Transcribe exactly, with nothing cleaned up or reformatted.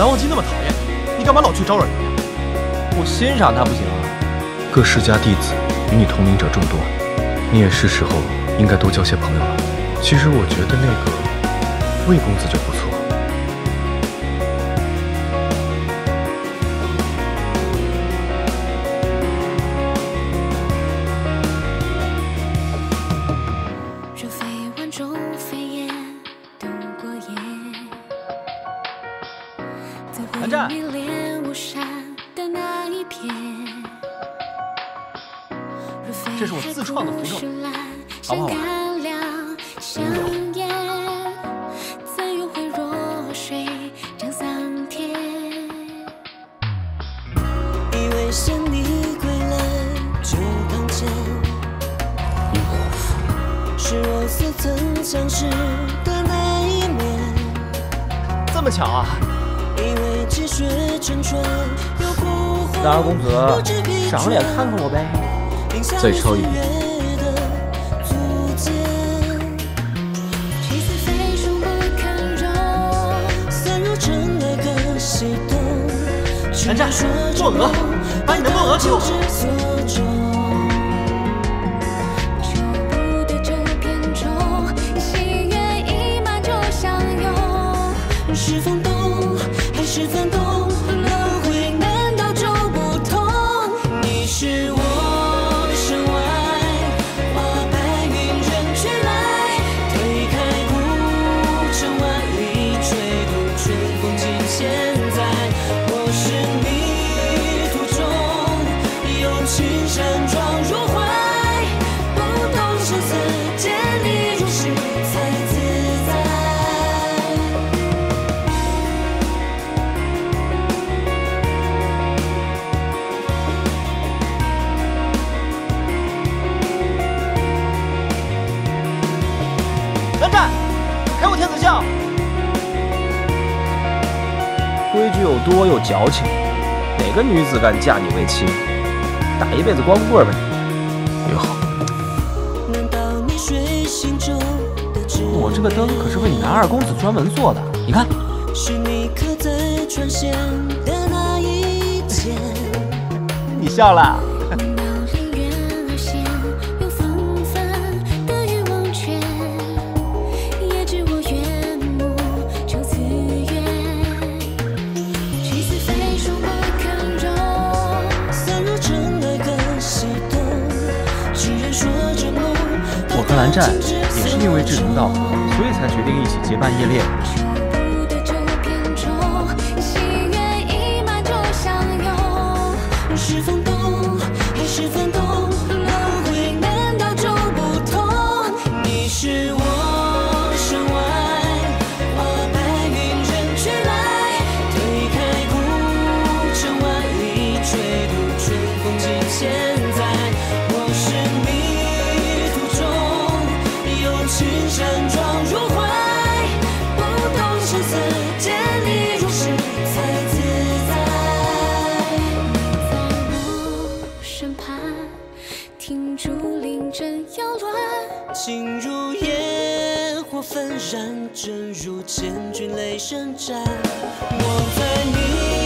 蓝忘机那么讨厌，你干嘛老去招惹人家？我欣赏他不行啊。各世家弟子与你同龄者众多，你也是时候应该多交些朋友了。其实我觉得那个魏公子就不错。 蓝湛，这是我自创的符咒，好不好玩？无聊。因祸福。这么巧啊！ 大二公子，赏脸看看我呗，再超一遍。蓝湛，过鹅，把你的梦鹅给我。 规矩又多又矫情，哪个女子敢嫁你为妻？打一辈子光棍呗，也好。我这个灯可是为你男二公子专门做的，你看。你笑了。和蓝湛也是因为志同道合，所以才决定一起结伴夜猎。心如野火焚燃，正如千军雷声战。我在你。